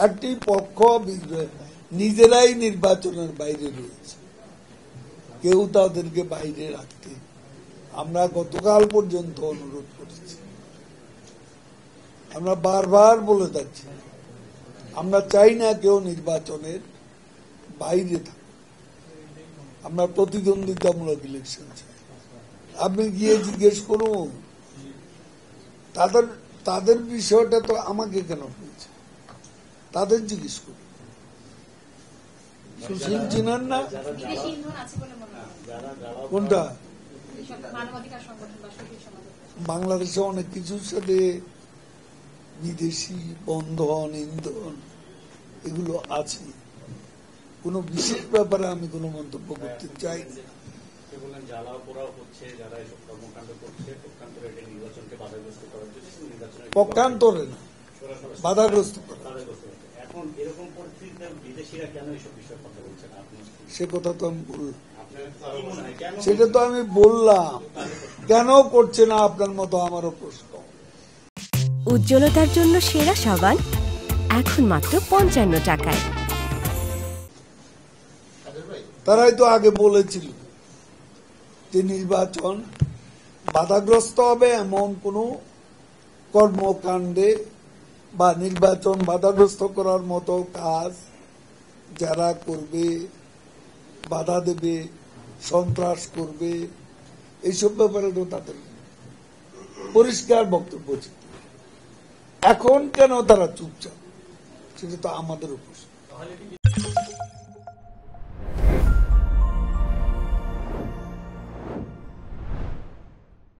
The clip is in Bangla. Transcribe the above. চারটি পক্ষ নিজেরাই নির্বাচনের বাইরে রয়েছে, কেউ তাদেরকে বাইরে রাখতে আমরা গতকাল পর্যন্ত অনুরোধ করেছি। আমরা বারবার বলে যাচ্ছি আমরা চাই না কেউ নির্বাচনের বাইরে থাকে, আমরা প্রতিদ্বন্দ্বিতামূলক ইলেকশন চাই। আপনি গিয়ে জিজ্ঞেস করুন তাদের তাদের বিষয়টা তো আমাকে কেন হয়েছে, তাদের জিজ্ঞেস করুন। সুশীল চিনার না কোনটা বাংলাদেশে অনেক কিছুর সাথে বিদেশি বন্ধন ইন্ধন এগুলো আছে, কোন বিশেষ ব্যাপারে আমি কোন মন্তব্য করতে চাই না। পক্ষান্তরে না, বাধাগ্রস্ত সে কথা তো আমি বললাম, সেটা তো আমি বললাম কেন করছে না আপনার মতো আমারও প্রশ্ন। উজ্জ্বলতার জন্য সেরা সাবান এখন মাত্র 55 টাকায়। তারাই তো আগে বলেছিল যে নির্বাচন বাধাগ্রস্ত হবে এমন কোন কর্মকাণ্ডে বা নির্বাচন বাধাগ্রস্ত করার মতো কাজ যারা করবে, বাধা দেবে, সন্ত্রাস করবে, এইসব ব্যাপারে তো তাদের পরিষ্কার বক্তব্য ছিল। এখন কেন তারা চুপচাপ সেটা তো আমাদের উপর।